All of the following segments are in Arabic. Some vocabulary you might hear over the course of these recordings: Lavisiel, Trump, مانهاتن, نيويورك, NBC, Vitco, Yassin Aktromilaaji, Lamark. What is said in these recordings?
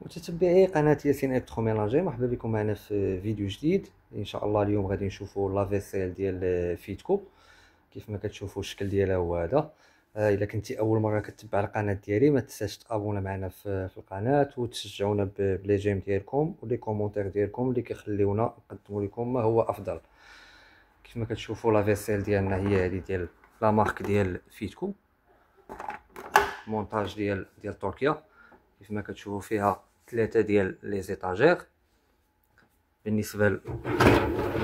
متتبعي قناه ياسين اكتروميلاجي، مرحبا بكم معنا في فيديو جديد. ان شاء الله اليوم غادي نشوفوا لافيسيل ديال فيتكو. كيف ما كتشوفوا الشكل ديالها هو هذا. الا كنتي اول مره كتتبع القناه ديالي، ما تنساش تابونا معنا في القناه وتشجعونا بلي جيم ديالكم ولي كومونتير ديالكم اللي كيخليونا نقدموا لكم ما هو افضل. كيف ما كتشوفوا لافيسيل ديالنا هي هذه ديال لامارك ديال فيتكو، مونتاج ديال تركيا. كيف ما كتشوفوا فيها 3 ديال لي زيطاجير. بالنسبه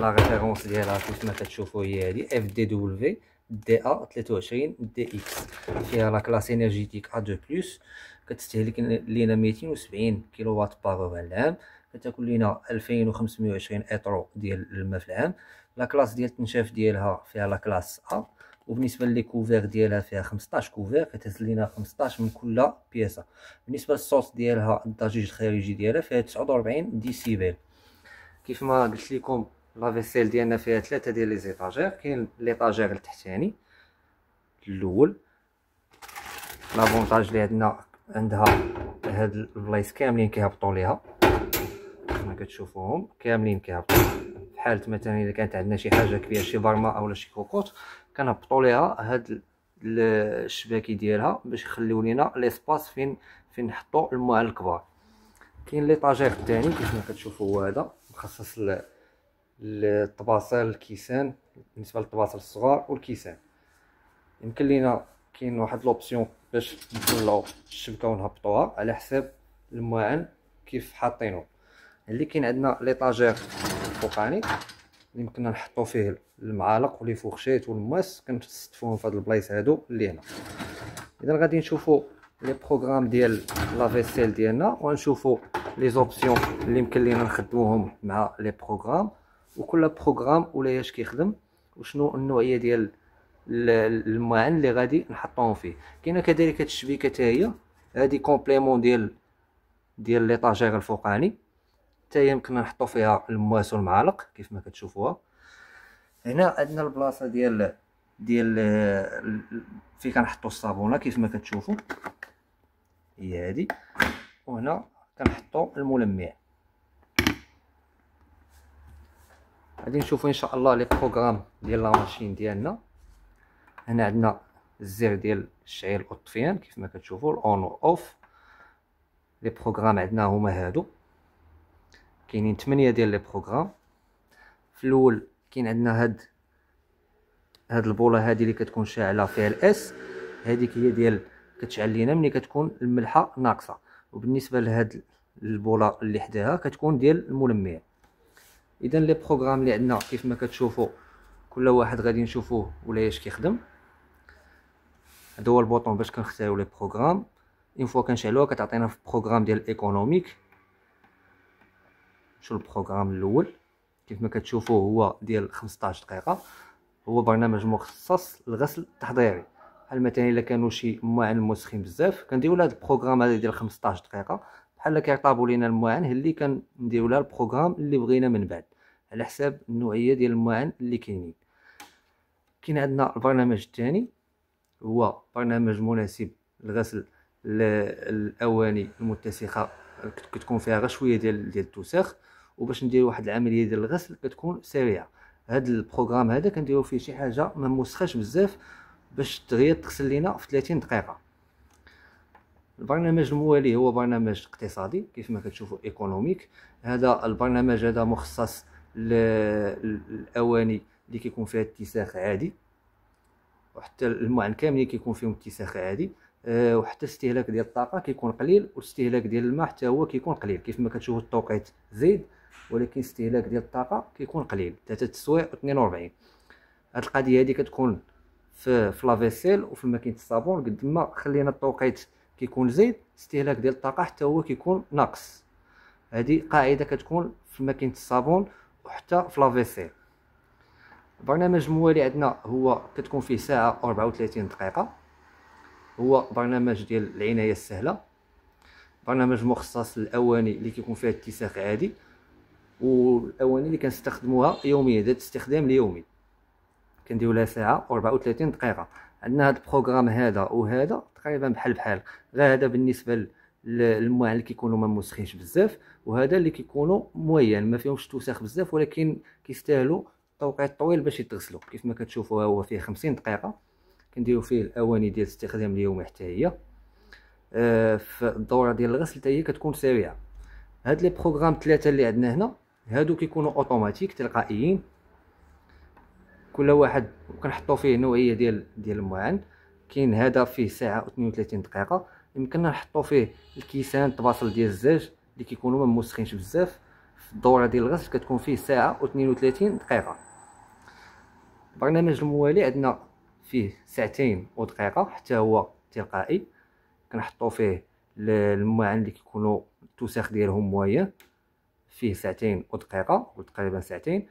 لا ريفيرونس ديالها كيف ما كتشوفوا هي هذه اف دي دبليو دي ا 23 دي اكس، فيها لا كلاس انرجيتيك ا 2 بلس. كتستهلك لينا 270 كيلووات باغ في العام، كتاكل لينا 2520 اطرو ديال الماء في العام. لا كلاس ديال التنشاف ديالها فيها لا كلاس ا، وبالنسبه لي كوفير ديالها فيها 15 كوفير، كتهز لينا 15 من كل بياسه. بالنسبه للصوت ديالها، الضجيج الخارجي ديالها فيها 49 ديسيبل. كيف ما قلت لكم لافيسيل ديالنا فيها 3 ديال لي زيطاجير. كاين ليطاجير التحتاني الاول. لافونتاج اللي عندها هاد البلايص كاملين كيهبطوا ليها، كما كتشوفوهم كاملين كيهبطوا. في حاله مثلا اذا كانت عندنا شي حاجه كبيره، شي برمه او شي كوكوط، كنهبطوا ليها هاد الشباكي ديالها باش يخليو لينا ليسباس فين نحطوا الماء الكبار. كاين ليطاجير الثاني كيف ما كتشوفوا هو هذا، مخصص للطباسل الكيسان، بالنسبه للطباسل الصغار والكيسان. يمكن لينا كاين واحد لوبسيون باش نطلعوا الشبكه ونهبطوها على حساب الماعن كيف حاطينه. اللي كاين عندنا ليطاجير فوقاني اللي يمكننا نحطو فيه المعالق ولي فورشيت والماس، كنستفوهم في هاد البلايص هادو اللي هنا. اذا غادي نشوفو لي بروغرام ديال لافيسيل ديالنا، ونشوفو لي زوبسيون اللي يمكن لينا نخدموهم مع لي بروغرام، وكل بروغرام ولا اش كيخدم وشنو النوعيه ديال الماعن اللي غادي نحطوهم فيه. كاينه كذلك هاد الشبيكه حتى هي هادي كومبليمون ديال ليطاجير الفوقاني، حتى هي يمكننا نحطو فيها المواس والمعالق كيف ما كتشوفوها. هنا عندنا البلاصه ديال فين كنحطو الصابونه كيف ما كتشوفوا هي هادي، وهنا كنحطو الملمع. غادي نشوفو ان شاء الله لي بروغرام ديال لا ماشين ديالنا. هنا عندنا الزر ديال الشعير والطفيان كيف ما كتشوفوا، الاون و اوف. لي بروغرام عندنا هما هادو، كاينين 8 ديال لي بروغرام. في الاول كاين عندنا هاد البوله هادي اللي كتكون شاعله فيها الاس، هذيك هي ديال كتشعل لينا ملي كتكون الملحه ناقصه. وبالنسبه لهاد البوله اللي حداها كتكون ديال الملمع. اذا لي بروغرام اللي عندنا كيف ما كتشوفوا كل واحد غادي نشوفوه ولا اش كيخدم. هذا هو البوطون باش كنختاروا لي بروغرام. اون فوا كنشعلوها كتعطينا في البروغرام ديال ايكونوميك. شو البروغرام الاول كيف ما كتشوفوه هو ديال 15 دقيقه، هو برنامج مخصص للغسل التحضيري. بحال مثلا الا كانوا شي ماعن مسخين بزاف كنديروا لهاد البروغرام هذا ديال 15 دقيقه، بحال كيرطابوا لينا الماعن اللي كنديروا لها البروغرام اللي بغينا من بعد على حساب النوعيه ديال الماعن اللي كاينين. كاين عندنا البرنامج الثاني، هو برنامج مناسب لغسل الاواني المتسخه، كتكون فيها غير شويه ديال التوساخ، وباش ندير واحد العمليه ديال الغسل كتكون سريعه. هاد البروغرام هذا كنديروا فيه شي حاجه ما موسخاش بزاف باش دغيا تغسل لينا في 30 دقيقه. البرنامج الموالي هو برنامج اقتصادي كيف ما كتشوفوا ايكونوميك. هذا البرنامج هذا مخصص للاواني اللي كيكون فيها اتساخ عادي، وحتى الماعن كاملين كيكون فيهم اتساخ عادي، وحتى الاستهلاك ديال الطاقه كيكون قليل، والاستهلاك ديال الماء حتى هو كيكون قليل. كيف ما كتشوفوا التوقيت زيد، ولكن الاستهلاك ديال الطاقه كيكون قليل، 3 تسوايع و 42. هاد القضيه هادي كتكون في لافيسيل وفي ماكينه الصابون. قد ما خلينا التوقيت كيكون زيد، الاستهلاك ديال الطاقه حتى هو كيكون ناقص. هذه قاعده كتكون في ماكينه الصابون وحتى في لافيسيل. البرنامج الموالي عندنا هو كتكون فيه ساعه 34 دقيقه، هو برنامج ديال العنايه السهله، برنامج مخصص للاواني اللي كيكون فيها اتساخ عادي، والاواني اللي كنستخدموها يوميا ذات الاستخدام اليومي كنديروا لها ساعه 34 دقيقه. عندنا هذا البروغرام هذا وهذا تقريبا بحال غير هذا بالنسبه الماء اللي كيكونوا ما موسخينش بزاف، وهذا اللي كيكونوا مويان ما فيهمش توسخ بزاف، ولكن كيستاهلوا توقيت طويل باش يتغسلوا. كيف ما كتشوفوا هو فيه 50 دقيقه كنديروا فيه الاواني ديال الاستخدام اليومي حتى هي. فالدوره ديال الغسل حتى هي كتكون سريعه. هاد لي بروغرام 3 اللي عندنا هنا هادو كيكونوا اوتوماتيك تلقائيين، كل واحد كنحطوا فيه نوعيه ديال المعان. كاين هذا فيه ساعه و32 دقيقه، يمكننا نحطوا فيه الكيسان طباصل ديال الزاج اللي كيكونوا ما موسخينش بزاف. في الدوره ديال الغسل كتكون فيه ساعه و32 دقيقه. برنامج الموالي عندنا فيه ساعتين ودقيقه حتى هو تلقائي، كنحطوا فيه المعان اللي كيكونوا التوساخ ديالهم مويه، فيه ساعتين ودقيقه وتقريبا ساعتين.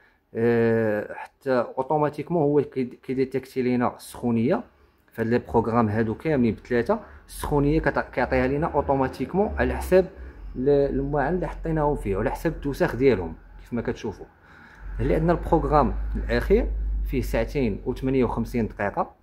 حتى اوتوماتيكمون هو كيديتيكتي لينا السخونيه. فهاد لي بروغرام هادو كاملين بثلاثه السخونيه كيعطيها لينا اوتوماتيكمون على حساب المعان اللي حطيناهم فيه وعلى حساب التوساخ ديالهم. كيف ما كتشوفوا اللي عندنا البروغرام الاخير فيه ساعتين و58 دقيقه،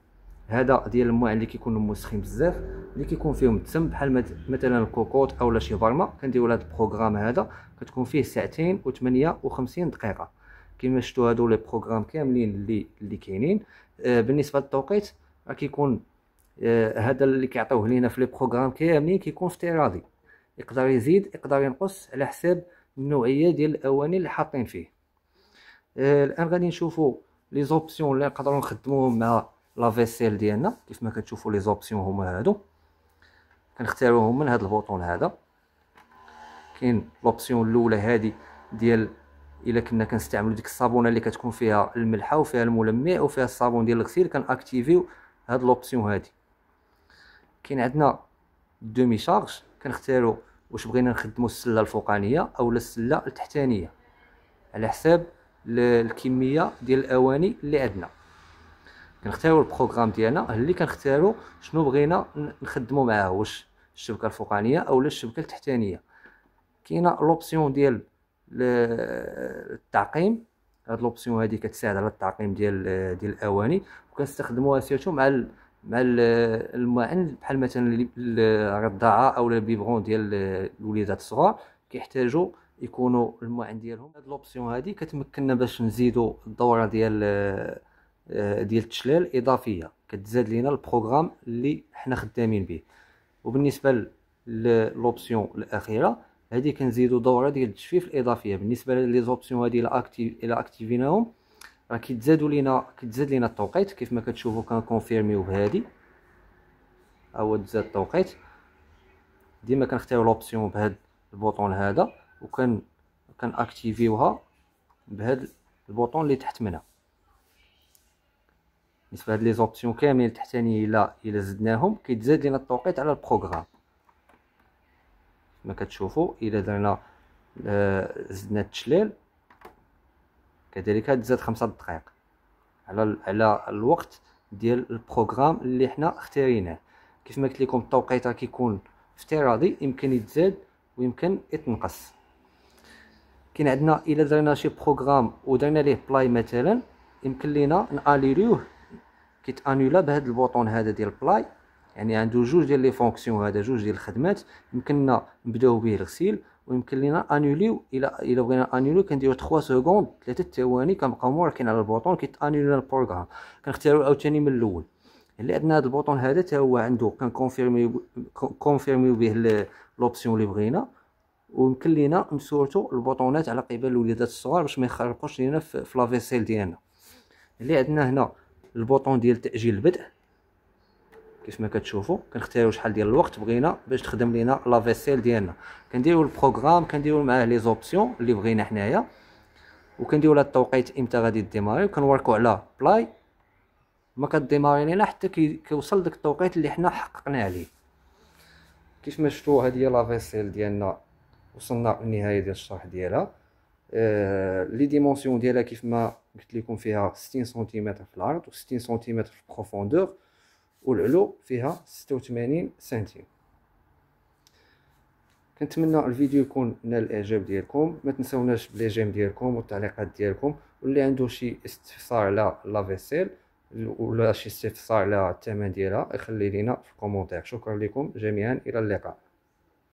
هذا ديال المعان اللي كيكونوا موسخين بزاف اللي كيكون فيهم الدسم بحال مثلا الكوكوط اولا شي برمه، كنديروا لهاد البروغرام هذا كتكون فيه ساعتين و58 دقيقه. كما شفتوا هادو لي بروغرام كاملين اللي كاينين. بالنسبه للتوقيت راه كيكون هذا اللي كيعطيوه لينا في لي بروغرام كاملين كيكون افتراضي، يقدر يزيد يقدر ينقص على حساب النوعيه ديال الاواني اللي حاطين فيه. الان غادي نشوفوا لي زوبسيون اللي نقدروا نخدموهم مع لافيسيل ديالنا. كيف ما كتشوفوا لي زوبسيون هما هادو كنختاروهم من هذا البوطون هذا. كاين لوبسيون الاولى هذه ديال الا كنا كنستعملوا ديك الصابونه اللي كتكون فيها الملحه وفيها الملمع وفيها الصابون ديال الغسيل كنأكتيفيو هاد لوبسيون هادي. كاين عندنا دومي شارج، كنختاروا واش بغينا نخدموا السله الفوقانيه او السله التحتانيه على حساب الكميه ديال الاواني اللي عندنا. كنختاروا البروغرام ديالنا اللي كنختاروا شنو بغينا نخدموا معاه، واش الشبكه الفوقانيه او الشبكه التحتانيه. كاينه لوبسيون ديال التعقيم، هاد لوبسيون هادي كتساعد على التعقيم ديال الاواني، وكنستخدموها سيرتو مع المعان بحال مثلا الرضاعه او البيبغون ديال الوليدات الصغار كيحتاجوا يكونوا المعان ديالهم. هاد لوبسيون هادي كتمكننا باش نزيدوا الدوره ديال التشلال اضافيه، كتزاد لينا البروغرام اللي حنا خدامين به. وبالنسبه للوبسيون الاخيره هادي كنزيدو دوره ديال التجفيف الاضافيه. بالنسبه لي زوبسيون هادي الى اكتيفيناهم راه كيتزاد لينا التوقيت. كيف ما كتشوفوا كنكونفيرميو بهادي او تزاد التوقيت. ديما كنختاروا لوبسيون بهاد البوطون هذا وكن كنأكتيفيوها بهاد البوطون اللي تحت منها. بالنسبه لهاد لي زوبسيون كاملين التحتانيه الى زدناهم كيتزاد لينا التوقيت على البروغرام. كما كتشوفوا الى درنا زدنا التشليل كذلك تزاد 5 دقائق على الوقت ديال البروغرام اللي حنا اختاريناه. كيف ما قلت لكم التوقيت راه كيكون افتراضي، يمكن يتزاد ويمكن يتنقص. كاين عندنا الى درنا شي بروغرام ودرنا ليه بلاي مثلا يمكن لينا ناليريوه، كيتانولا بهذا البوطون هذا ديال بلاي، يعني عنده جوج ديال لي فونكسيون، هذا جوج ديال الخدمات. يمكننا نبداو به الغسيل ويمكن لينا انوليو الى بغينا انوليو كنديرو 3 سكوند 3 ثواني كنبقاو موركين على البوطون كيتانولي البروغرام. كنختاروا عاوتاني من الاول. اللي عندنا هذا البوطون هذا حتى هو عنده كنكونفيرميو به لوبسيون اللي بغينا، ويمكن لينا نسورتو البوطونات على قبال الوليدات الصغار باش ما يخربوش لينا في لافيسيل ديالنا. اللي عندنا هنا البوطون ديال تاجيل البدء، كيف ما كتشوفوا كنختاروا شحال ديال الوقت بغينا باش تخدم لينا لافيسيل ديالنا. كنديروا البروغرام كنديروا معاه لي زوبسيون اللي بغينا حنايا، وكنديروا له التوقيت امتى غادي ديماري، وكنوركو على بلاي ما كديماري لينا حتى كيوصل داك التوقيت اللي حنا حققنا عليه. كيف ما شفتوا هذه هي لافيسيل ديالنا، وصلنا للنهايه ديال الشرح ديالها. لي ديمونسيون ديالها كيف ما قلت لكم فيها 60 سنتيمتر في العرض و60 سنتيمتر في البروفوندور، والعلو فيها 86 سنتيم. كنتمنى الفيديو يكون نال الاعجاب ديالكم، ما تنساوناش بلي جيم ديالكم والتعليقات ديالكم، واللي عنده شي استفسار على لافيسيل ولا شي استفسار على الثمن ديالها يخلي لينا في الكومونتير. شكرا لكم جميعا، الى اللقاء.